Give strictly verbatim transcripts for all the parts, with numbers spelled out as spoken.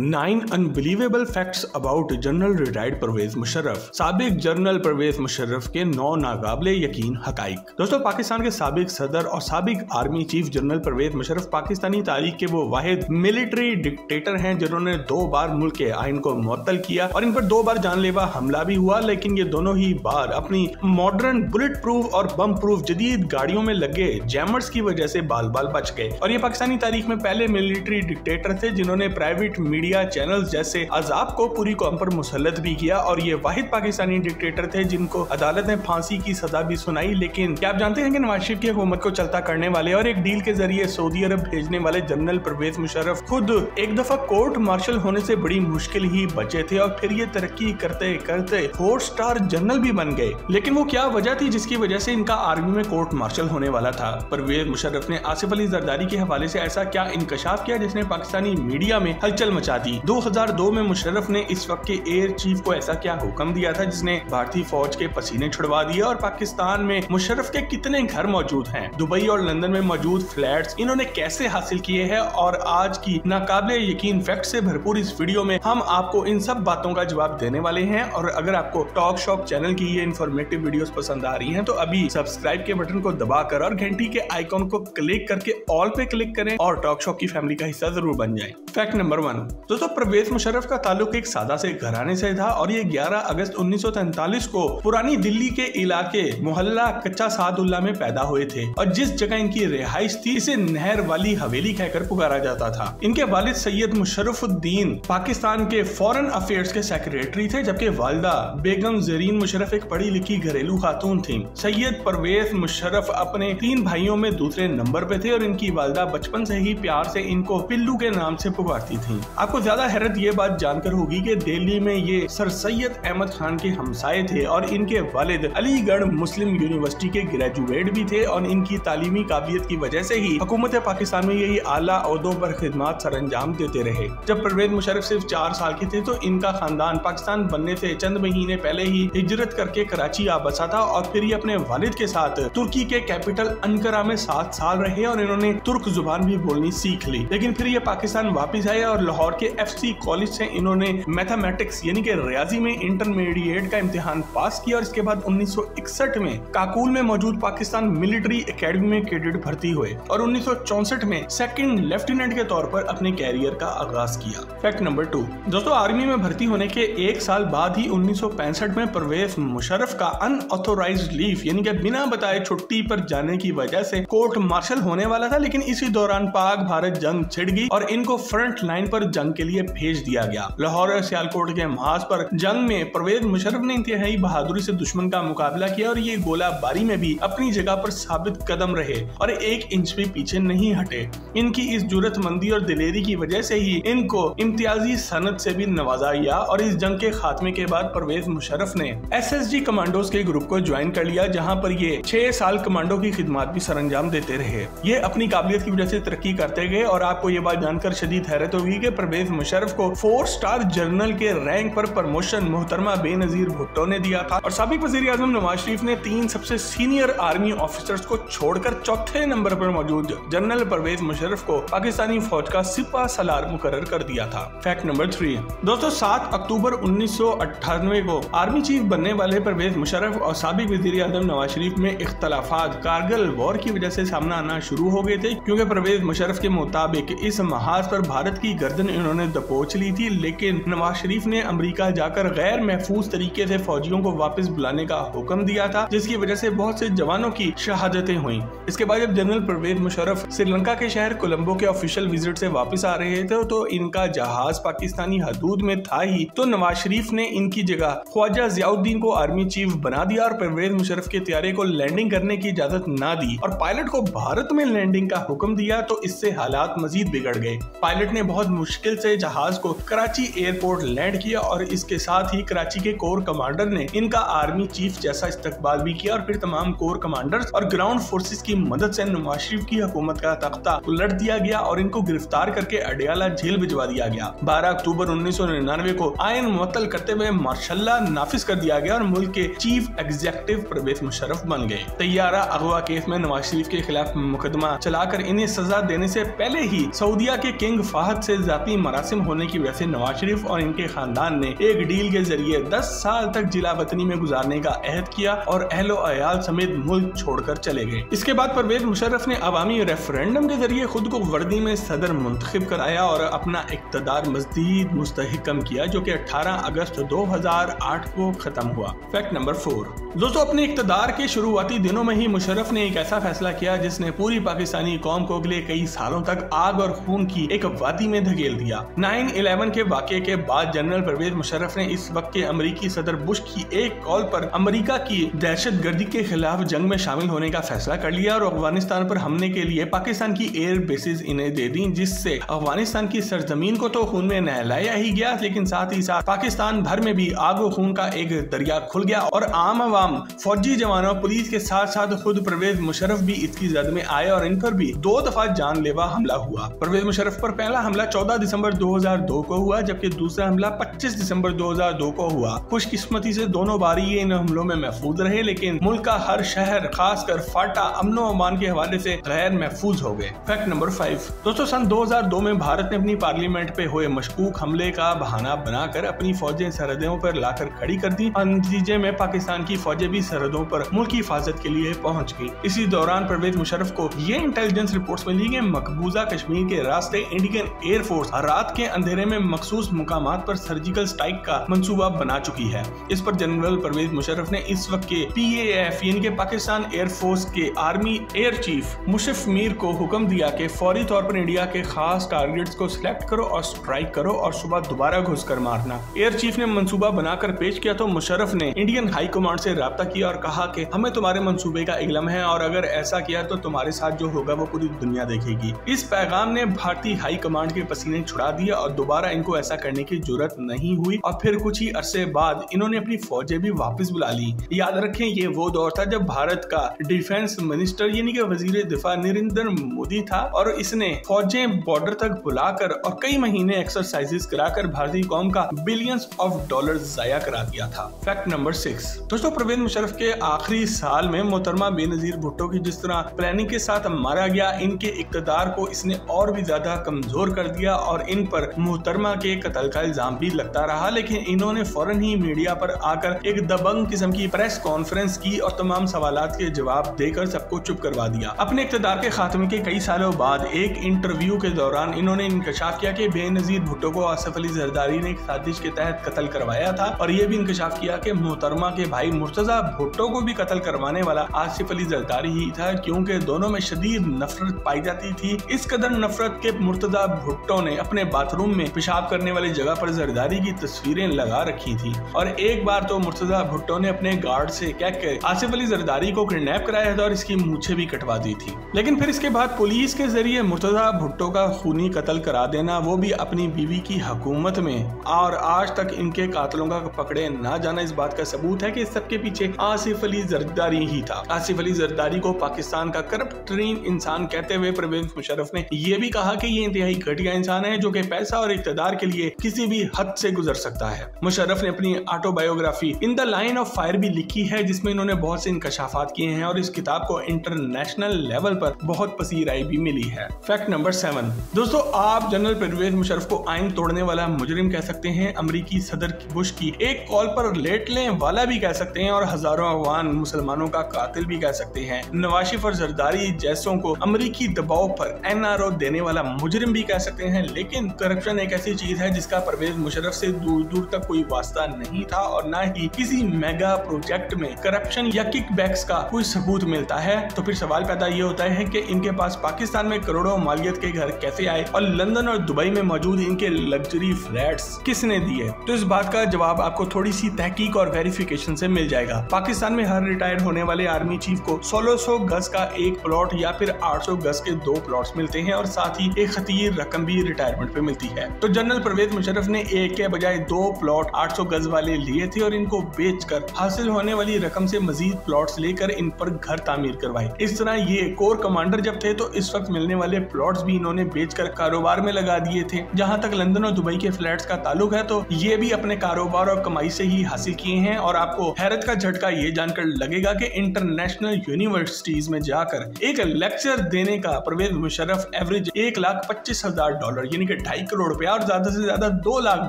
Nine unbelievable facts about general retired Parvez Musharraf. साबिक general Parvez Musharraf के नौ नाकाबले यकीन हकाइक। दोस्तों, पाकिस्तान के साबिक सदर और साबिक army chief general Parvez Musharraf Pakistani तारीख के वो वाहिद मिलिट्री डिक्टेटर हैं जिन्होंने दो बार मुल्क के आइन को मुअत्तल किया और इन पर दो बार जानलेवा हमला भी हुआ, लेकिन ये दोनों ही बार अपनी मॉडर्न बुलेट प्रूफ और बम प्रूफ जदीद गाड़ियों में लगे जैमर्स की वजह से बाल बाल बच गए। और ये पाकिस्तानी तारीख में पहले मिलिट्री डिक्टेटर थे जिन्होंने प्राइवेट मीडिया चैनल्स जैसे अजाब को पूरी कौम पर मुसल्लत भी किया और ये वाहिद पाकिस्तानी डिक्टेटर थे जिनको अदालत ने फांसी की सजा भी सुनाई। लेकिन क्या आप जानते हैं कि नवाज शरीफ की हुकूमत को चलता करने वाले और एक डील के जरिए सऊदी अरब भेजने वाले जनरल परवेज मुशर्रफ खुद एक दफा कोर्ट मार्शल होने से बड़ी मुश्किल ही बचे थे और फिर ये तरक्की करते करते फोर स्टार जनरल भी बन गए। लेकिन वो क्या वजह थी जिसकी वजह से इनका आर्मी में कोर्ट मार्शल होने वाला था? परवेज मुशर्रफ ने आसिफ अली जरदारी के हवाले से ऐसा क्या इंकशाफ किया जिसने पाकिस्तानी मीडिया में हलचल मचा दी? दो हज़ार दो में मुशर्रफ ने इस वक्त के एयर चीफ को ऐसा क्या हुक्म दिया था जिसने भारतीय फौज के पसीने छुड़वा दिए? और पाकिस्तान में मुशर्रफ के कितने घर मौजूद हैं? दुबई और लंदन में मौजूद फ्लैट्स इन्होंने कैसे हासिल किए हैं? और आज की नाकाबिले यकीन फैक्ट से भरपूर इस वीडियो में हम आपको इन सब बातों का जवाब देने वाले हैं। और अगर आपको टॉक शॉक चैनल की ये इन्फॉर्मेटिव वीडियोस पसंद आ रही हैं तो अभी सब्सक्राइब के बटन को दबाकर और घंटी के आइकॉन को क्लिक करके ऑल पे क्लिक करें और टॉक शॉक की फैमिली का हिस्सा जरूर बन जाए। फैक्ट नंबर वन, दोस्तों परवेज मुशर्रफ का ताल्लुक एक सादा से घराने से था और ये ग्यारह अगस्त उन्नीस सौ तैंतालीस को पुरानी दिल्ली के इलाके मोहल्ला कच्चा सादुल्ला में पैदा हुए थे और जिस जगह इनकी रिहाइश थी इसे नहर वाली हवेली कहकर पुकारा जाता था। इनके वालिद सैयद मुशर्रफुद्दीन पाकिस्तान के फॉरेन अफेयर्स के सेक्रेटरी थे जबकि वालिदा बेगम जरीन मुशर्रफ एक पढ़ी लिखी घरेलू खातून थी। सैयद परवेज मुशर्रफ अपने तीन भाइयों में दूसरे नंबर पे थे और इनकी वालिदा बचपन से ही प्यार से इनको पिल्लू के नाम से पुकारती थी। आपको ज्यादा हैरत ये बात जानकर होगी कि दिल्ली में ये सर सैयद अहमद खान के हमसाए थे और इनके वालिद अलीगढ़ मुस्लिम यूनिवर्सिटी के ग्रेजुएट भी थे और इनकी तालीमी काबिलियत की वजह से ही हुकूमत पाकिस्तान में यही आला ओहदों पर खिदमत सर अंजाम देते रहे। जब परवेज मुशर्रफ सिर्फ चार साल के थे तो इनका खानदान पाकिस्तान बनने से चंद महीने पहले ही हिजरत करके कराची आ बसा था और फिर ये अपने वालिद के साथ तुर्की के कैपिटल अंकारा में सात साल रहे और इन्होंने तुर्क जुबान भी बोलनी सीख ली। लेकिन फिर ये पाकिस्तान वापिस आए और लाहौर के एफसी कॉलेज से इन्होंने मैथमेटिक्स यानी कि रियाजी में इंटरमीडिएट का इम्तिहान पास किया और इसके बाद उन्नीस सौ इकसठ में काकुल में मौजूद पाकिस्तान मिलिट्री एकेडमी में कैडेट भर्ती हुए और उन्नीस सौ चौंसठ में सेकंड लेफ्टिनेंट के तौर पर अपने कैरियर का आगाज किया। फैक्ट नंबर टू, दोस्तों आर्मी में भर्ती होने के एक साल बाद ही उन्नीस सौ पैंसठ में परवेज मुशर्रफ का अनऑथोराइज्ड लीव यानी कि बिना बताए छुट्टी पर जाने की वजह से कोर्ट मार्शल होने वाला था, लेकिन इसी दौरान पाक भारत जंग छिड़ गई और इनको फ्रंट लाइन पर जंग के लिए भेज दिया गया। लाहौर और सियालकोट के महाज पर जंग में परवेज मुशर्रफ ने इंतहाई बहादुरी से दुश्मन का मुकाबला किया और ये गोलाबारी में भी अपनी जगह पर साबित कदम रहे और एक इंच भी पीछे नहीं हटे। इनकी इस जुरतमंदी और दिलेरी की वजह से ही इनको इम्तियाजी सनद से भी नवाजा गया और इस जंग के खात्मे के बाद परवेज मुशर्रफ ने एसएसजी कमांडोज के ग्रुप को ज्वाइन कर लिया जहाँ पर ये छह साल कमांडो की खिदमत भी सरंजाम देते रहे। ये अपनी काबिलियत की वजह से तरक्की करते गए और आपको ये बात जानकर शदीद हैरत होगी कि परवेज मुशर्रफ को फोर स्टार जनरल के रैंक पर प्रमोशन मोहतरमा बेनजीर भुट्टो ने दिया था और साबिक वजीर आजम नवाज शरीफ ने तीन सबसे सीनियर आर्मी ऑफिसर्स को छोड़कर चौथे नंबर पर मौजूद जनरल परवेज मुशर्रफ को पाकिस्तानी फौज का सिपा सलार मुकर्रर कर दिया था। फैक्ट नंबर थ्री, दोस्तों सात अक्टूबर उन्नीस सौ अट्ठानवे को आर्मी चीफ बनने वाले परवेज मुशर्रफ और साबिक वजीर आजम नवाज शरीफ में इख्तलाफात कारगिल वॉर की वजह से सामना आना शुरू हो गए थे क्योंकि परवेज मुशर्रफ के मुताबिक इस महाज पर भारत की गर्दन इन्होंने दबोच ली थी, लेकिन नवाज शरीफ ने अमेरिका जाकर गैर महफूज तरीके से फौजियों को वापस बुलाने का हुक्म दिया था जिसकी वजह से बहुत से जवानों की शहादतें हुई। इसके बाद जब जनरल परवेज मुशर्रफ श्रीलंका के शहर कोलंबो के ऑफिशियल विजिट से वापस आ रहे थे तो इनका जहाज पाकिस्तानी हदूद में था ही तो नवाज शरीफ ने इनकी जगह ख्वाजा जियाउद्दीन को आर्मी चीफ बना दिया और परवेज मुशर्रफ के त्यारे को लैंडिंग करने की इजाजत न दी और पायलट को भारत में लैंडिंग का हुक्म दिया तो इससे हालात मजीद बिगड़ गए। पायलट ने बहुत मुश्किल से जहाज को कराची एयरपोर्ट लैंड किया और इसके साथ ही कराची के कोर कमांडर ने इनका आर्मी चीफ जैसा इस्तकबाल भी किया और फिर तमाम कोर कमांडर्स और ग्राउंड फोर्सेस की मदद से नवाज शरीफ की हुकूमत का तख्ता उलट दिया गया और इनको गिरफ्तार करके अडियाला जेल भिजवा दिया गया। बारह अक्टूबर उन्नीस सौ निन्यानवे को आयन मुअत्तल करते हुए मार्शल्ला नाफिज कर दिया गया और मुल्क के चीफ एग्जीक्यूटिव परवेज मुशर्रफ बन गए। तैयारा अगवा केस में नवाज शरीफ के खिलाफ मुकदमा चलाकर इन्हें सजा देने से पहले ही सऊदिया के किंग फाहद से जाती मरासिम होने की वजह से नवाज शरीफ और इनके खानदान ने एक डील के जरिए दस साल तक जिला वतनी में गुजारने का अहद किया और अहलो अयाल समेत मुल्क छोड़कर चले गए। इसके बाद परवेज मुशर्रफ ने अवामी रेफरेंडम के जरिए खुद को वर्दी में सदर मुंतखब कराया और अपना इक्तदार मज़ीद मुस्तहकम किया, जो कि अठारह अगस्त दो हज़ार आठ को खत्म हुआ। Fact number four. दोस्तों, अपने इक्तदार के शुरुआती दिनों में ही मुशर्रफ ने एक ऐसा फैसला किया जिसने पूरी पाकिस्तानी कौम को अगले कई सालों तक आग और खून की एक वादी में धकेल दिया। नाइन इलेवन के वाक़े के बाद जनरल परवेज मुशर्रफ ने इस वक्त के अमरीकी सदर बुश की एक कॉल पर अमरीका की दहशत गर्दी के खिलाफ जंग में शामिल होने का फैसला कर लिया और अफगानिस्तान पर हमले के लिए पाकिस्तान की एयर बेसिस इन्हें दे दी, जिससे अफगानिस्तान की सरजमीन को तो खून में नहलाया ही गया लेकिन साथ ही साथ पाकिस्तान भर में भी आग और खून का एक दरिया खुल गया और आम आवाम, फौजी जवानों, पुलिस के साथ साथ खुद परवेज मुशर्रफ भी इसकी जद में आए और इन पर भी दो दफा जानलेवा हमला हुआ। परवेज मुशर्रफ पर पहला हमला चौदह दिसंबर दो हज़ार दो को हुआ जबकि दूसरा हमला पच्चीस दिसंबर दो हज़ार दो को हुआ। खुशकिस्मती से दोनों बारी ये इन हमलों में महफूज रहे लेकिन मुल्क का हर शहर खासकर फाटा अमनो अमान के हवाले से गैर महफूज हो गए। Fact number five. दोस्तों, सन दो हज़ार दो में भारत ने अपनी पार्लियामेंट पे हुए मशकूक हमले का बहाना बनाकर अपनी फौजें सरहदों पर लाकर खड़ी कर दी और नतीजे में पाकिस्तान की फौजें भी सरहदों पर मुल्क की हिफाजत के लिए पहुँच गई। इसी दौरान परवेज मुशर्रफ को ये इंटेलिजेंस रिपोर्ट मिली कि मकबूजा कश्मीर के रास्ते इंडियन एयरफोर्स रात के अंधेरे में मखसूस मुकामात पर सर्जिकल स्ट्राइक का मंसूबा बना चुकी है। इस पर जनरल परवेज मुशर्रफ ने इस वक्त के पी ए एफ यानी के पाकिस्तान एयरफोर्स के army air chief Musharraf Mir को हुक्म दिया कि फौरी तौर पर इंडिया के खास टारगेट्स को सिलेक्ट करो और स्ट्राइक करो और सुबह दोबारा घुस कर मारना। एयर चीफ ने मंसूबा बनाकर पेश किया तो मुशर्रफ ने इंडियन हाई कमांड से राब्ता किया और कहा कि हमें तुम्हारे मंसूबे का इल्म है और अगर ऐसा किया तो तुम्हारे साथ जो होगा वो पूरी दुनिया देखेगी। इस पैगाम ने भारतीय हाई कमांड के पसीने छुड़ा दिया और दोबारा इनको ऐसा करने की जरूरत नहीं हुई और फिर कुछ ही अरसे बाद इन्होंने अपनी फौजें भी वापस बुला ली। याद रखें ये वो दौर था जब भारत का डिफेंस मिनिस्टर यानी कि वजीर दिफा नरेंद्र मोदी था और इसने फौजें बॉर्डर तक बुलाकर और कई महीने एक्सरसाइजेस कराकर भारतीय कौम का बिलियंस ऑफ डॉलर जाया करा दिया था। Fact number six. दोस्तों, परवेज मुशर्रफ के आखिरी साल में मोहतरमा बेनजीर भुट्टो की जिस तरह प्लानिंग के साथ मारा गया, इनके इक़्तिदार को इसने और भी ज्यादा कमजोर कर दिया और इन पर मोहतरमा के कत्ल का इल्जाम भी लगता रहा लेकिन इन्होंने फौरन ही मीडिया पर आकर एक दबंग किस्म की प्रेस कॉन्फ्रेंस की और तमाम सवालात के जवाब देकर सबको चुप करवा दिया। अपने इक़्तिदार के खात्मे के कई सालों बाद एक इंटरव्यू के दौरान इन्होंने इंकशाफ किया कि बेनजीर भुट्टो को आसिफ अली जरदारी ने एक साजिश के तहत कत्ल करवाया था और ये भी इंकशाफ किया कि मोहतरमा के भाई मुर्तजा भुट्टो को भी कत्ल करवाने वाला आसिफ अली जरदारी ही था, क्योंकि दोनों में शदीद नफरत पाई जाती थी। इस कदर नफरत के मुर्तजा भुट्टो ने अपने बाथरूम में पेशाब करने वाली जगह पर जरदारी की तस्वीरें लगा रखी थी और एक बार तो मुर्तजा भुट्टो ने अपने गार्ड से कहकर आसिफ अली जरदारी को किडनैप कराया था और इसकी मूछें भी कटवा दी थी। लेकिन फिर इसके बाद पुलिस के जरिए मुर्तजा भुट्टो का खूनी कत्ल करा देना, वो भी अपनी बीवी की हुकूमत में, और आज तक इनके कातलों का पकड़े ना जाना इस बात का सबूत है कि इस सबके पीछे आसिफ अली जरदारी ही था। आसिफ अली जरदारी को पाकिस्तान का करप्ट ट्रीन इंसान कहते हुए परवेज मुशर्रफ ने यह भी कहा कि ये इंतहाई घटिया इंसान है जो कि पैसा और इक़्तिदार के लिए किसी भी हद से गुजर सकता है। मुशर्रफ ने अपनी autobiography in the line of fire भी लिखी है जिसमें इन्होंने बहुत से इंकशाफात किए हैं और इस किताब को इंटरनेशनल लेवल पर बहुत पसीराई भी मिली है। Fact number seven. दोस्तों, आप जनरल परवेज मुशर्रफ को आईन तोड़ने वाला मुजरिम कह सकते हैं, अमरीकी सदर बुश की एक कॉल पर लेटने वाला भी कह सकते हैं और हजारों अफगान मुसलमानों का कातिल भी कह सकते हैं। नवाज शरीफ और जरदारी जैसों को अमरीकी दबाव पर एन आर ओ देने वाला मुजरिम भी कह सकते हैं, लेकिन करप्शन एक ऐसी चीज है जिसका परवेज मुशर्रफ से दूर दूर तक कोई वास्ता नहीं था और ना ही किसी मेगा प्रोजेक्ट में करप्शन या किकबैक्स का कोई सबूत मिलता है। तो फिर सवाल पैदा ये होता है कि इनके पास पाकिस्तान में करोड़ों मालियत के घर कैसे आए और लंदन और दुबई में मौजूद इनके लग्जरी फ्लैट्स किसने दिए? तो इस बात का जवाब आपको थोड़ी सी तहकीक और वेरिफिकेशन से मिल जाएगा। पाकिस्तान में हर रिटायर्ड होने वाले आर्मी चीफ को सोलह सौ गज का एक प्लॉट या फिर आठ सौ गज के दो प्लॉट्स मिलते हैं और साथ ही एक खतीर रकम भी रिटायरमेंट पे मिलती है। तो जनरल परवेज मुशर्रफ ने एक के बजाय दो प्लॉट आठ सौ गज वाले लिए थे और इनको बेचकर हासिल होने वाली रकम से मजीद प्लॉट्स लेकर इन पर घर तामीर करवाए। इस तरह ये कोर कमांडर जब थे तो इस वक्त मिलने वाले प्लॉट्स भी इन्होंने बेचकर कारोबार में लगा दिए थे। जहाँ तक लंदन और दुबई के फ्लैट्स का ताल्लुक है तो ये भी अपने कारोबार और कमाई से ही हासिल किए हैं और आपको हैरत का झटका ये जानकर लगेगा कि इंटरनेशनल यूनिवर्सिटीज में जाकर एक लेक्चर देने का परवेज मुशर्रफ एवरेज एक लाख पच्चीस हजार डॉलर यानी कि ढाई करोड़ रुपया और ज्यादा से ज्यादा दो लाख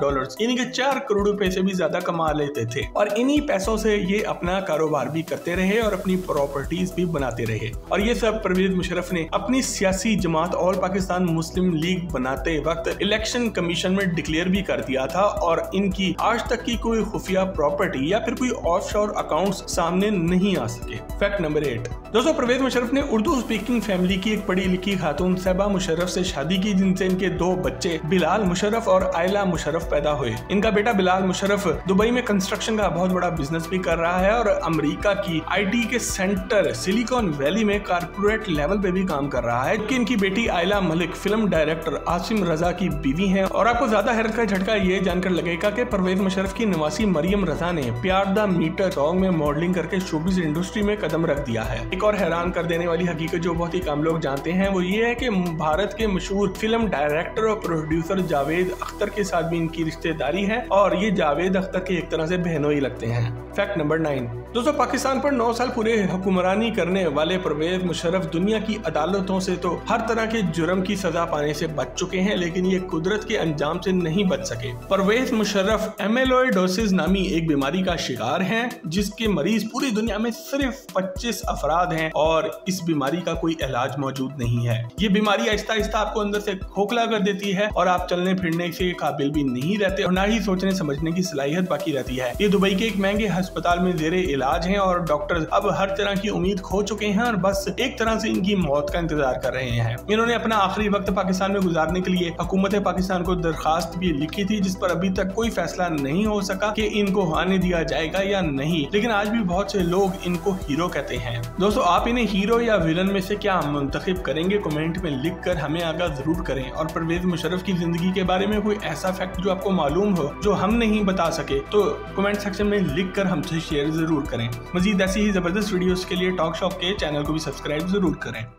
डॉलर्स यानी कि चार करोड़ रुपए से भी ज्यादा कमा लेते थे और इन्हीं पैसों से ये अपना कारोबार भी करते रहे और अपनी प्रॉपर्टीज भी बनाते रहे। और ये सब परवेज मुशर्रफ ने अपनी सियासी जमात ऑल पाकिस्तान मुस्लिम लीग बनाते वक्त इलेक्शन कमीशन में डिक्लेयर भी कर दिया था और इनकी आज तक की कोई खुफिया प्रॉपर्टी या फिर कोई ऑफशोर अकाउंट्स सामने नहीं आ सके। फैक्ट नंबर एट, दोस्तों परवेज मुशर्रफ ने उर्दू स्पीकिंग फैमिली की एक पढ़ी लिखी खातून सहबा मुशर्रफ से शादी की जिनसे इनके दो बच्चे बिलाल मुशर्रफ और आयला मुशर्रफ पैदा हुए। इनका बेटा बिलाल मुशर्रफ दुबई में कंस्ट्रक्शन का बहुत बड़ा बिजनेस भी कर रहा है और अमेरिका की आईटी के सेंटर सिलिकॉन वैली में कॉर्पोरेट लेवल पे भी काम कर रहा है। कि इनकी बेटी आयला मलिक फिल्म डायरेक्टर आसिम रजा की बीवी हैं। और आपको ज्यादा हैरत का झटका ये जानकर लगेगा कि परवेज मुशर्रफ की निवासी मरियम रजा ने प्यार द मीटर सॉन्ग में मॉडलिंग करके शोबिज इंडस्ट्री में कदम रख दिया है। एक और हैरान कर देने वाली हकीकत जो बहुत ही कम लोग जानते हैं वो ये है कि भारत के मशहूर फिल्म डायरेक्टर और प्रोड्यूसर जावेद अख्तर के साथ भी इनकी रिश्तेदारी है और ये जावेद अख्तर के एक तरह से बहनोई लगते हैं। फैक्ट नंबर नाइन, दोस्तों पाकिस्तान पर नौ साल पूरे हुक्मरानी करने वाले परवेज मुशर्रफ दुनिया की अदालतों से तो हर तरह के जुर्म की सजा पाने से बच चुके हैं लेकिन ये कुदरत के अंजाम से नहीं बच सके। परवेज मुशर्रफ एमेलोइडोसिस नामी एक बीमारी का शिकार हैं जिसके मरीज पूरी दुनिया में सिर्फ पच्चीस अफराद हैं और इस बीमारी का कोई इलाज मौजूद नहीं है। ये बीमारी आहिस्ता आहिस्ता आपको अंदर से खोखला कर देती है और आप चलने फिरने से काबिल भी नहीं रहते और ना ही सोचने समझने की सलाहियत बाकी रहती है। ये दुबई के एक महंगे अस्पताल में जेरे इलाज हैं और डॉक्टर्स अब हर तरह की उम्मीद खो चुके हैं और बस एक तरह से इनकी मौत का इंतजार कर रहे हैं। इन्होंने अपना आखिरी वक्त पाकिस्तान में गुजारने के लिए हुकूमत पाकिस्तान को दरखास्त भी लिखी थी जिस पर अभी तक कोई फैसला नहीं हो सका कि इनको आने दिया जाएगा या नहीं, लेकिन आज भी बहुत से लोग इनको हीरो कहते हैं। दोस्तों आप इन्हें हीरो या विलन में से क्या मुंतखब करेंगे कमेंट में लिख कर हमें आगाह जरूर करें। और परवेज मुशर्रफ की जिंदगी के बारे में कोई ऐसा फैक्ट जो आपको मालूम हो जो हम नहीं बता सके तो कमेंट सेक्शन में लिख कर हमसे शेयर जरूर करें। मजीद ऐसी ही जबरदस्त वीडियोस के लिए टॉक शॉक के चैनल को भी सब्सक्राइब जरूर करें।